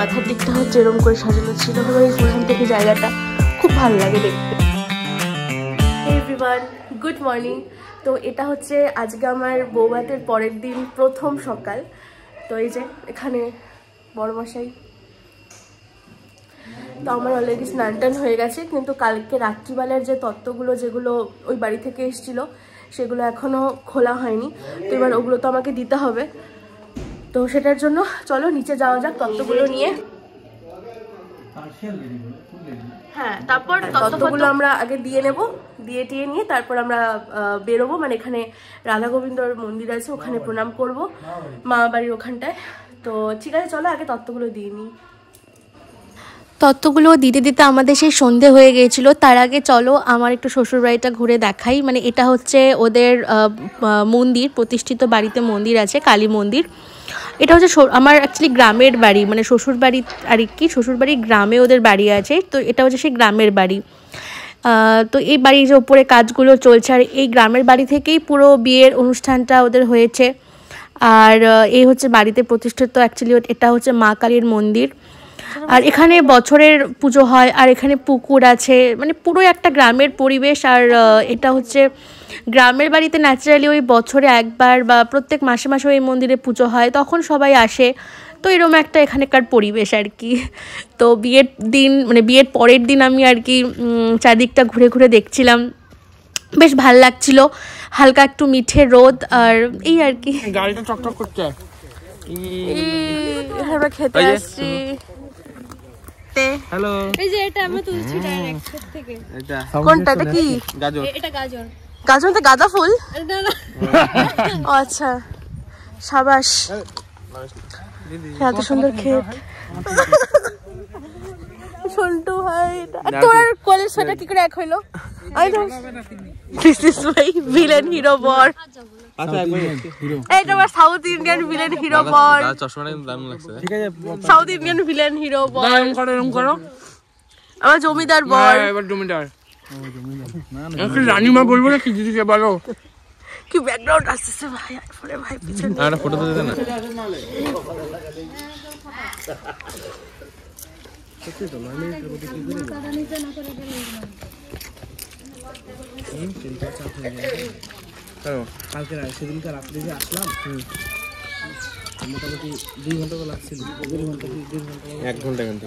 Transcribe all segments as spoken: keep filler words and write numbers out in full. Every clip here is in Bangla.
মাথার দিকটা হচ্ছে এরকম করে সাজানো ছিল, এখান থেকে জায়গাটা খুব ভালো লাগে দেখতে। Everyone, good morning. তো এটা হচ্ছে আজকে আমার বৌভাতের পরের দিন প্রথম সকাল। তো এই যে এখানে বড় মশাই। তো আমার অলরেডি স্নান টান হয়ে গেছে, কিন্তু কালকে রাত্রিবেলার যে তত্ত্বগুলো যেগুলো ওই বাড়ি থেকে এসেছিলো সেগুলো এখনও খোলা হয়নি, তো এবার ওগুলো তো আমাকে দিতে হবে। তো সেটার জন্য চলো নিচে যাওয়া যাক তত্ত্বগুলো নিয়ে। হ্যাঁ, তারপর তত্ত্বগুলো আমরা আগে দিয়ে নেব, দিয়ে টিয়ে নিয়ে তারপর আমরা বেরোবো। মানে এখানে রাধা গোবিন্দর মন্দির আছে, ওখানে প্রণাম করব মা বাড়ির ওখানটায়। তো ঠিক আছে, চলো আগে তত্ত্বগুলো দিয়ে নিই। তত্ত্বগুলো দিতে দিতে আমাদের সেই সন্ধে হয়ে গিয়েছিল। তার আগে চলো আমার একটু শ্বশুরবাড়িটা ঘুরে দেখাই। মানে এটা হচ্ছে ওদের মন্দির, প্রতিষ্ঠিত বাড়িতে মন্দির আছে, কালী মন্দির। এটা হচ্ছে আমার অ্যাকচুয়ালি গ্রামের বাড়ি, মানে শ্বশুরবাড়ি আর কি, শ্বশুরবাড়ির গ্রামে ওদের বাড়ি আছে। তো এটা হচ্ছে সেই গ্রামের বাড়ি। তো এই বাড়ির যে উপরে কাজগুলো চলছে, আর এই গ্রামের বাড়ি থেকেই পুরো বিয়ের অনুষ্ঠানটা ওদের হয়েছে। আর এই হচ্ছে বাড়িতে প্রতিষ্ঠিত, অ্যাকচুয়ালি এটা হচ্ছে মা কালীর মন্দির। আর এখানে বছরের পুজো হয়, আর এখানে পুকুর আছে, মানে পুরো একটা গ্রামের পরিবেশ। আর এটা হচ্ছে গ্রামের বাড়িতে ন্যাচারালি ওই বছরে একবার বা প্রত্যেক মাসে মাসে এই মন্দিরে পুজো হয়, তখন সবাই আসে। তো এরকম একটা এখানকার পরিবেশ আর কি। তো বিয়ের দিন, মানে বিয়ের পরের দিন আমি আর কি চারদিকটা ঘুরে ঘুরে দেখছিলাম, বেশ ভাল লাগছিল। হালকা একটু মিঠে রোদ, আর এই আর কি গাড়িটা চকচক করছে। আমরা খেতে আসছি। হ্যালো, এই যে এটা আমি তুলছি ডাইরেক্ট ক্ষেত থেকে। এটা কোনটা? এটা কি গাজর? এটা গাজর। গাজর তো গাঁদা ফুল। আচ্ছা, শাবাশ, এত সুন্দর ক্ষেত। সন্টু ভাই, তোর কলের সাথে কি করে এক হইলো? I don't this is my villain hero বর। আচ্ছা, হিরো এইটা আমার সাউথ ইন্ডিয়ান ভিলেন হিরো বর। আর চশমাটা দাম লাগছে। ঠিক আছে, সাউথ ইন্ডিয়ান ভিলেন হিরো বর। নাম করো, নাম করো। আমার জমিদার বর। হ্যাঁ, এবার জমিদার। ও জমিদার। না না, আমি রানীমা বলবো না কি দিদিকে বলো। কি ব্যাকগ্রাউন্ড আসছে ভাই, পরে ভাই পিছনে। আরে ফটো তো দে না। সত্যি তো মানে এটা বডি কি করে কাটা নিতে না করে গেল। এই চিন্তা চাপ হয়ে গেল। কারণ কালকে রাতে সেদিনকার রাতে যে আসলাম, মোটামুটি দুই ঘন্টা তো লাগছিল। দুই ঘন্টা কি দুই ঘন্টা এক ঘন্টা ঘন্টা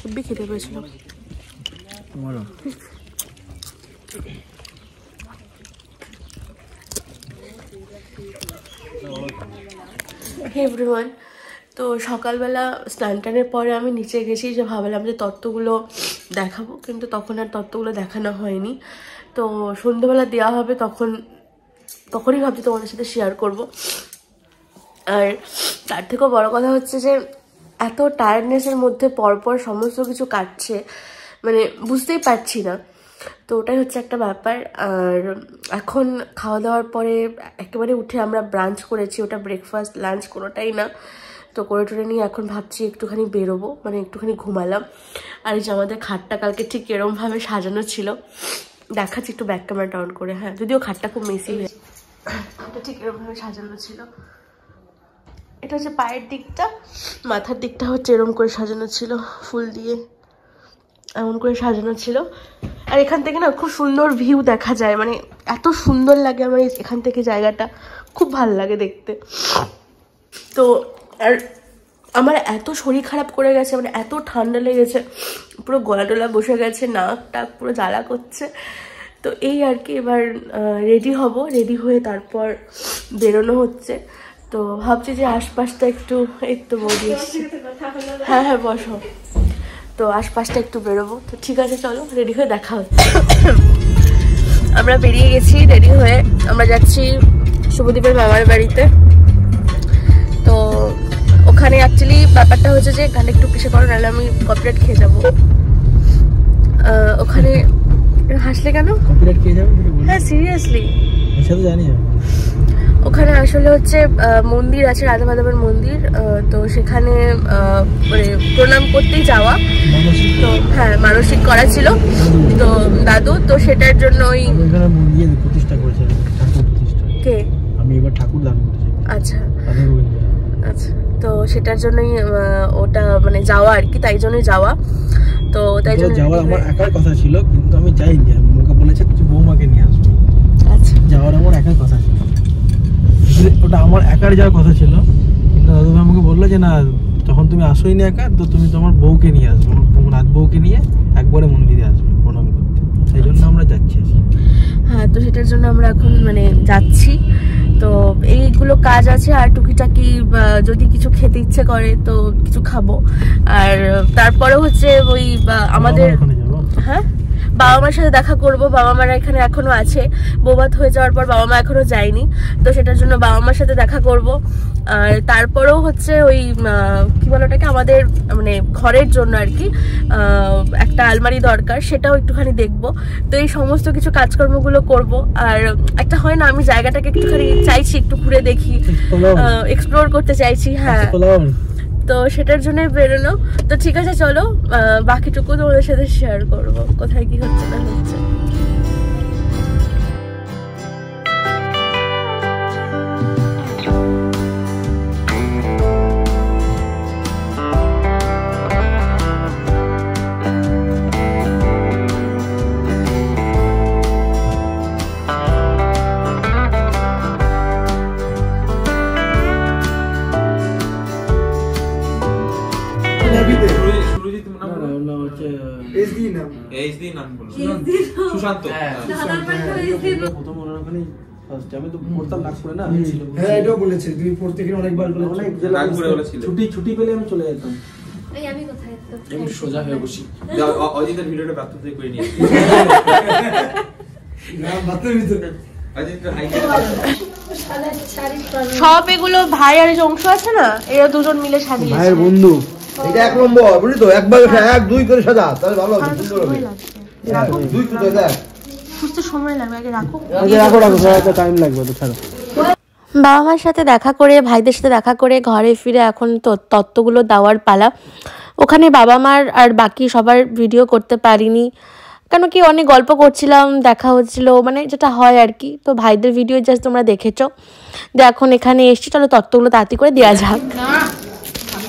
খুবই খেতে পেয়েছিল। বলো এভরিওয়ান। তো সকালবেলা স্নান টানের পরে আমি নিচে গেছি, যে ভাবলাম যে তত্ত্বগুলো দেখাবো, কিন্তু তখন আর তত্ত্বগুলো দেখানো হয়নি। তো সন্ধ্যেবেলা দেওয়া হবে, তখন তখনই ভাবছি তোমাদের সাথে শেয়ার করব। আর তার থেকেও বড় কথা হচ্ছে যে এত টায়ার্ডনেসের মধ্যে পরপর সমস্ত কিছু কাটছে, মানে বুঝতেই পারছি না। তো ওটাই হচ্ছে একটা ব্যাপার। আর এখন খাওয়া দাওয়ার পরে একেবারে উঠে আমরা ব্রাঞ্চ করেছি, ওটা ব্রেকফাস্ট লাঞ্চ কোনোটাই না। তো করে টরে নিয়ে এখন ভাবছি একটুখানি বেরোবো, মানে একটুখানি ঘুমালাম। আর এই যে আমাদের খাটটা কালকে ঠিক এরমভাবে সাজানো ছিল, দেখাচ্ছি একটু ব্যাক ক্যামেরাটা অন করে। হ্যাঁ, যদিও খাটটা খুব মেসি হয়ে, খাটটা ঠিক এরমভাবে সাজানো ছিল। এটা হচ্ছে পায়ের দিকটা, মাথার দিকটা হচ্ছে এরম করে সাজানো ছিল, ফুল দিয়ে এমন করে সাজানো ছিল। আর এখান থেকে না খুব সুন্দর ভিউ দেখা যায়, মানে এত সুন্দর লাগে আমার এখান থেকে জায়গাটা, খুব ভালো লাগে দেখতে। তো আর আমার এত শরীর খারাপ করে গেছে, মানে এত ঠান্ডা লেগেছে, পুরো গলা টলা বসে গেছে, নাক টাক পুরো জ্বালা করছে। তো এই আর কি, এবার রেডি হব, রেডি হয়ে তারপর বেরোনো হচ্ছে। তো ভাবছি যে আশপাশটা একটু একটু বলি। হ্যাঁ হ্যাঁ, বসো। তো আশপাশটা একটু বেরোবো। তো ঠিক আছে, চলো রেডি হয়ে দেখা হচ্ছে। আমরা বেরিয়ে গেছি রেডি হয়ে, আমরা যাচ্ছি শুভদীপের মামার বাড়িতে। তো ওখানে অ্যাকচুয়ালি ব্যাপারটা হচ্ছে যে এখানে একটু কিসে করো, নাহলে আমি কপিরাইট খেয়ে যাবো। ওখানে হাসলে কেন? হ্যাঁ সিরিয়াসলি, ওখানে আসলে হচ্ছে মন্দির আছে, রাধা মাধবের মন্দির। তো সেখানে মানে প্রণাম করতেই যাওয়া, তো হ্যাঁ মানসিক করা ছিল তো দাদু। তো সেটার জন্য ওই কে আমি এবার ঠাকুর দান করতে। আচ্ছা আচ্ছা, তো সেটার জন্যই ওটা মানে যাওয়া আর কি, তাই জন্যই যাওয়া। তো তাই জন্য যাওয়া আমার একার কথা ছিল, কিন্তু আমি যাইনি। আমাকে বলেছে কিছু বৌমাকে নিয়ে আসবো। আচ্ছা, যাওয়ার আমার একার কথা ছিল, ওটা আমার একার যাওয়ার কথা ছিল, কিন্তু দাদুভাই আমাকে বললো যে না তখন তুমি আসোই না একা, তো তুমি তোমার বউকে নিয়ে আসবে, রাত বউকে নিয়ে একবারে মন্দিরে আসবে প্রণাম করতে, সেই জন্য আমরা যাচ্ছি। হ্যাঁ, তো সেটার জন্য আমরা এখন মানে যাচ্ছি। তো এইগুলো কাজ আছে, আর টুকিটাকি যদি কিছু খেতে ইচ্ছে করে তো কিছু খাবো। আর তারপরেও হচ্ছে ওই আমাদের হ্যাঁ বাবা মার সাথে দেখা করব। বাবা মারা এখানে এখনো আছে, বৌভাত হয়ে যাওয়ার পর বাবা মা এখনো যায়নি, তো সেটার জন্য বাবা মার সাথে দেখা করব। আর তারপরেও হচ্ছে ওই কি বলে ওটাকে, আমাদের মানে ঘরের জন্য আর কি একটা আলমারি দরকার, সেটাও একটুখানি দেখব। তো এই সমস্ত কিছু কাজকর্মগুলো করব। আর একটা হয় না, আমি জায়গাটাকে একটুখানি চাইছি একটু ঘুরে দেখি, এক্সপ্লোর করতে চাইছি। হ্যাঁ, তো সেটার জন্য বেরোনো। তো ঠিক আছে, চলো বাকিটুকু তোমাদের সাথে শেয়ার করবো, কোথায় কি হচ্ছে না হচ্ছে। সব এগুলো ভাই আর অংশ আছে না, এরা দুজন মিলে সাজিয়ে ভাইয়ের বন্ধু। এটা এক নম্বর বুঝলি তো, একবার এক দুই করে সাজা, তাহলে ভালো হবে, সুন্দর হবে। দুই ফুটে দেখ, সুস্থ সময় লাগবে, আগে রাখো আগে রাখো রাখো তো টাইম লাগবে। তো ছাড়ো, বাবা মার সাথে দেখা করে ভাইদের সাথে দেখা করে ঘরে ফিরে এখন তো তত্ত্বগুলো দেওয়ার পালা। ওখানে বাবা মার আর বাকি সবার ভিডিও করতে পারিনি, কেন কি অনেক গল্প করছিলাম, দেখা হচ্ছিল, মানে যেটা হয় আর কি। তো ভাইদের ভিডিও জাস্ট তোমরা দেখেছো। তো এখন এখানে এসছি, চলো তত্ত্বগুলো তাড়াতাড়ি করে দেওয়া যাক।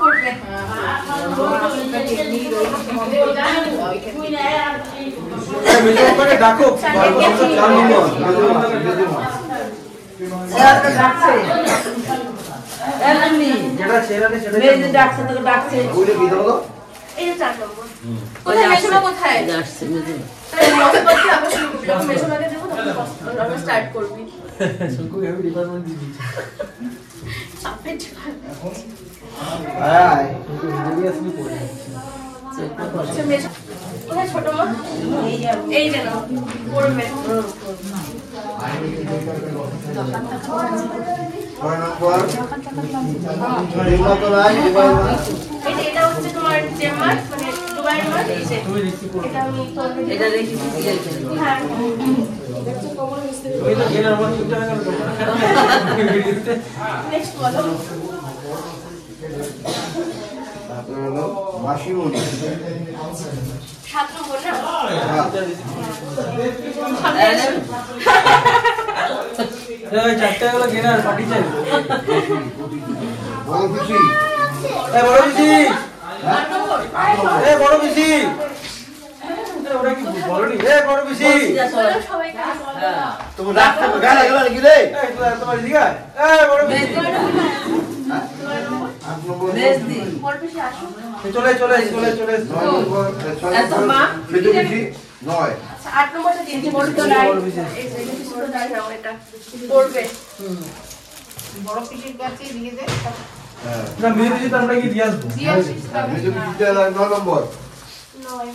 পড়বে। কোথায় ছোট মা, এই যেন পড়বে। এটা হচ্ছে তোমার চেম্বার, মানে দুবাইয়ের মাছ, এটা আমি এটা দেখি। নেক্সট বলো। তোমার চলে চলে চলে চলে নয় আট নম্বরটা দিন পড়বে। বড় পিসির কাছে দিয়ে দেয় না, মেয়ে পিসি আমরা কি দিয়ে আসবো? নয় নম্বর নয়,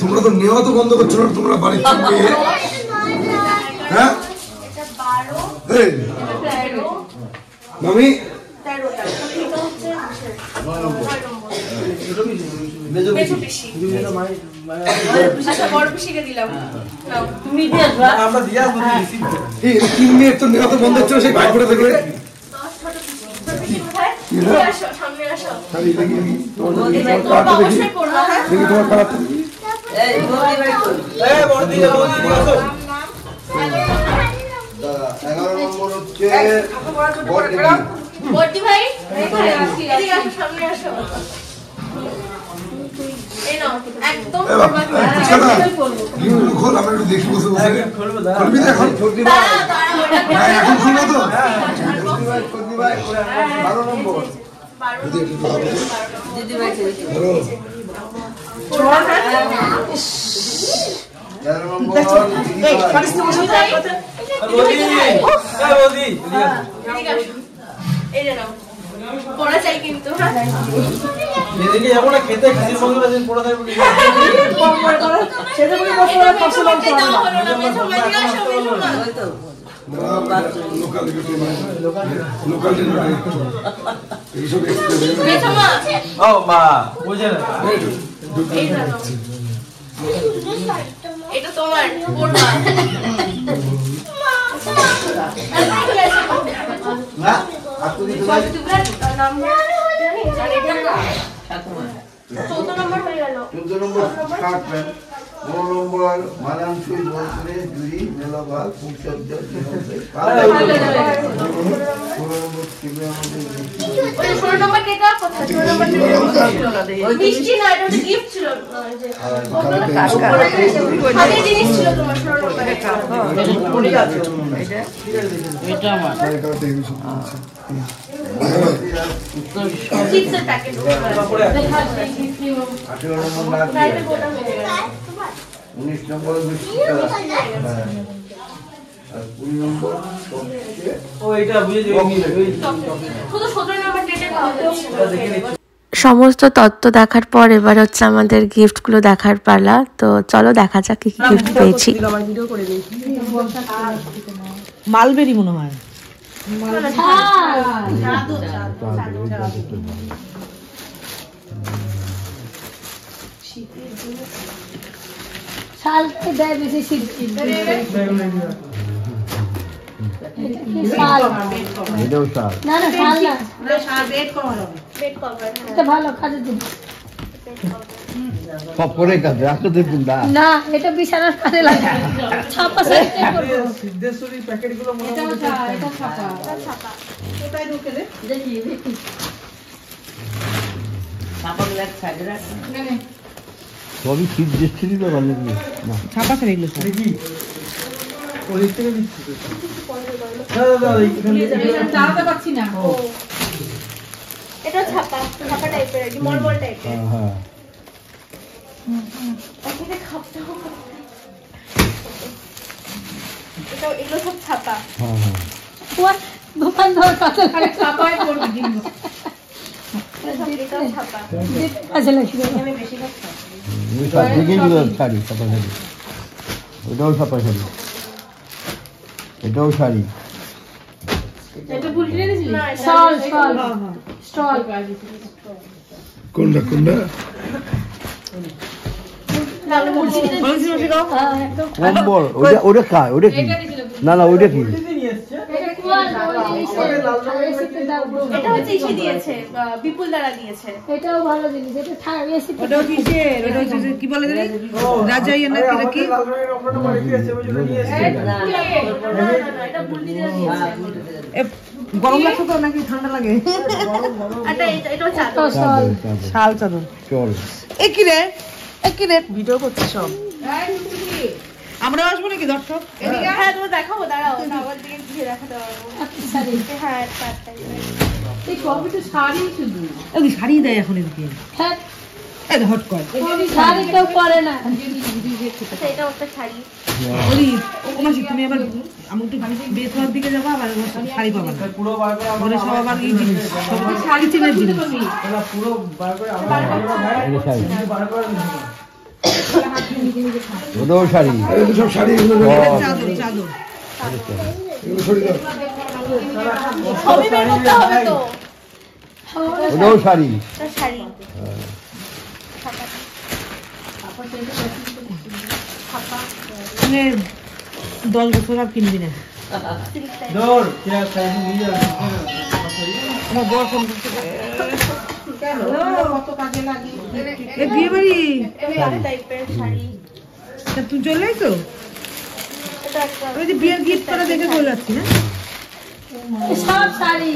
তোমরা তো নেওয়া তো বন্ধ করছো না, তোমরা বাড়ি হ্যাঁ মামি তেরোটা ভাই এই নাও একদম ইউ খোল আমরা একটু দেখি বসে বসে খুলবি না এখন খুলবি না এখন খুলবো তো খুলবি ভাই খুলবি ভাই বারো নম্বর দিদি ভাই তেরো নম্বর এই পারিস না বসে কথা বলি এই বলি এই নাও পড়া চাই কিন্তু এদিকে যাব না খেতে খালি মঙ্গলা দিন পড়া থাকবে পড়া পড়া সেটা বলে পড়া পাঁচশো লং পড়া হয়তো লোকাল লোকাল লোকাল এই সব ও মা বুঝে না এটা তোমার পড়বা মা আপনি তোমার নাম জানি জানি চৌদ্দ নম্বর হয়ে গেল চৌদ্দ নম্বর কাট পেন পনেরো নম্বর মানানসই বলতে জুড়ি মেলাবাল শব্দ ষোলো নম্বর কেটা কথা ষোলো নম্বর মিষ্টি না এটা গিফট ছিল আগে জিনিস ছিল তোমার ষোলো নম্বর এটা এটা আমার উত্তর চিত্র প্যাকেট পড়ে উনিশ নম্বর আর কুড়ি নম্বর সমস্ত তত্ত্ব দেখার পর এবার হচ্ছে আমাদের গিফটগুলো দেখার পালা। তো চলো দেখা যাক কি কি গিফট পেয়েছি। মালবেরি মনে হয় দেখি সবই শীত দিচ্ছি না ছাপা স্যার এগুলো দেখি এগুলো সব ছাপা দোকান ধর কাছে ছাপাই না না ওইটা কি গরম লাগছে তো নাকি ঠান্ডা লাগে শাল চাদর একই রে একই রে ভিডিও করছে সব আমরা আসবো নাকি দর্শক দেখাবো দাঁড়াও শাড়ি দেয় এখন বেতলার দিকে যাবো আবার শাড়ি পাবো সব আবার এই জিনিস শাড়ি চেনার জিনিস তুই চলে তো বিয়ের গিফট করা দেখে চলে যাচ্ছি না সব শাড়ি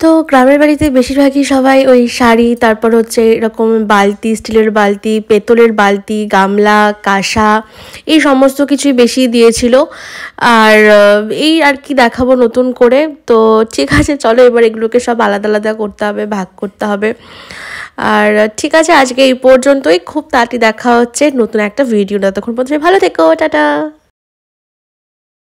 তো গ্রামের বাড়িতে বেশিরভাগই সবাই ওই শাড়ি, তারপর হচ্ছে এরকম বালতি, স্টিলের বালতি, পেতলের বালতি, গামলা, কাঁসা, এই সমস্ত কিছুই বেশি দিয়েছিল। আর এই আর কি দেখাবো নতুন করে। তো ঠিক আছে, চলো এবার এগুলোকে সব আলাদা আলাদা করতে হবে, ভাগ করতে হবে। আর ঠিক আছে, আজকে এই পর্যন্তই। খুব তাড়াতাড়ি দেখা হচ্ছে নতুন একটা ভিডিও। তখন পর্যন্ত ভালো থেকো, টাটা।